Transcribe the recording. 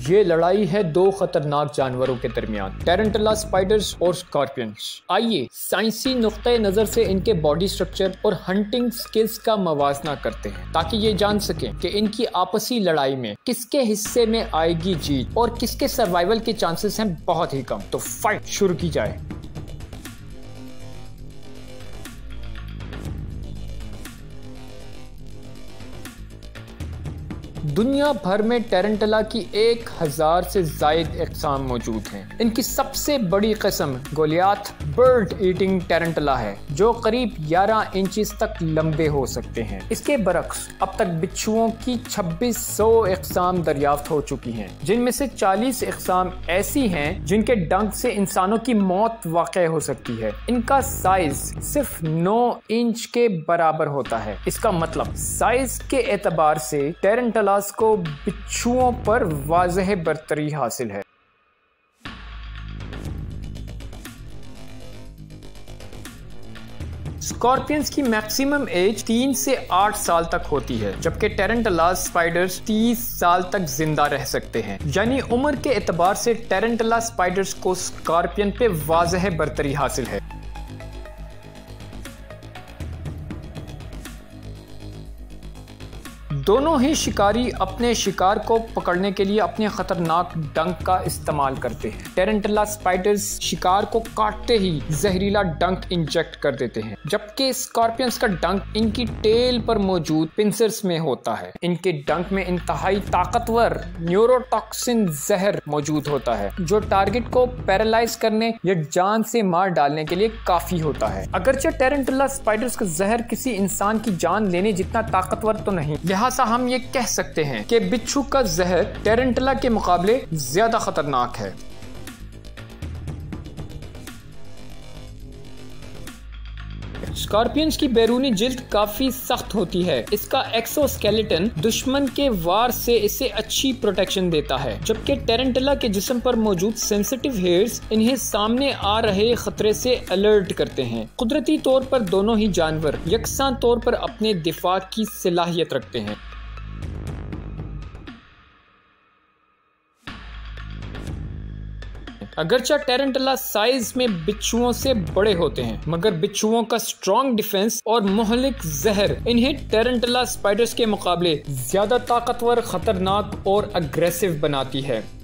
ये लड़ाई है दो खतरनाक जानवरों के दरमियान, टारंटुला स्पाइडर्स और स्कॉर्पियंस। आइए साइंसी नुक्ते नज़र से इनके बॉडी स्ट्रक्चर और हंटिंग स्किल्स का मवाजना करते हैं ताकि ये जान सकें कि इनकी आपसी लड़ाई में किसके हिस्से में आएगी जीत और किसके सर्वाइवल के चांसेस हैं बहुत ही कम। तो फाइट शुरू की जाए। दुनिया भर में टारंटुला की 1000 से जायद अक़साम मौजूद हैं। इनकी सबसे बड़ी किस्म गोलियाथ बर्ड ईटिंग टारंटुला है जो करीब 11 इंच तक लंबे हो सकते हैं। इसके बरक्स अब तक बिच्छुओं की 2600 अक़साम दरियाफ्त हो चुकी हैं, जिनमें से 40 अक़साम ऐसी हैं जिनके डंक से इंसानों की मौत वाक़ई हो सकती है। इनका साइज सिर्फ 9 इंच के बराबर होता है। इसका मतलब साइज के एतबार से टारंटुला को बिच्छुओं पर वाज़ह बरतरी हासिल है। स्कॉर्पियंस की मैक्सिमम एज 3 से 8 साल तक होती है, जबकि टारंटुला स्पाइडर्स 30 साल तक जिंदा रह सकते हैं। यानी उम्र के एतबार से टारंटुला स्पाइडर्स को स्कॉर्पियन पे वाज़ह बरतरी हासिल है। दोनों ही शिकारी अपने शिकार को पकड़ने के लिए अपने खतरनाक डंक का इस्तेमाल करते हैं। टारंटुला स्पाइडर्स शिकार को काटते ही जहरीला डंक इंजेक्ट कर देते हैं, जबकि स्कॉर्पियंस का डंक इनकी टेल पर मौजूद पिंसर्स में होता है। इनके डंक में इंतहाई ताकतवर न्यूरोटॉक्सिन जहर मौजूद होता है जो टारगेट को पैरालाइज करने या जान से मार डालने के लिए काफी होता है। अगरचे टारंटुला स्पाइडर्स का जहर किसी इंसान की जान लेने जितना ताकतवर तो नहीं, ऐसा हम ये कह सकते हैं कि बिच्छू का जहर टारंटुला के मुकाबले ज्यादा खतरनाक है। स्कॉर्पियंस की बैरूनी जिल्द काफी सख्त होती है। इसका एक्सोस्केलेटन दुश्मन के वार से इसे अच्छी प्रोटेक्शन देता है, जबकि टारंटुला के जिस्म पर मौजूद सेंसिटिव हेयर्स इन्हें सामने आ रहे खतरे से अलर्ट करते हैं। कुदरती तौर पर दोनों ही जानवर यकसां तौर पर अपने दिफा की सलाहियत रखते हैं। अगरचे टारंटुला साइज में बिच्छुओं से बड़े होते हैं, मगर बिच्छुओं का स्ट्रॉन्ग डिफेंस और मोहलिक जहर इन्हें टारंटुला स्पाइडर्स के मुकाबले ज्यादा ताकतवर, खतरनाक और अग्रेसिव बनाती है।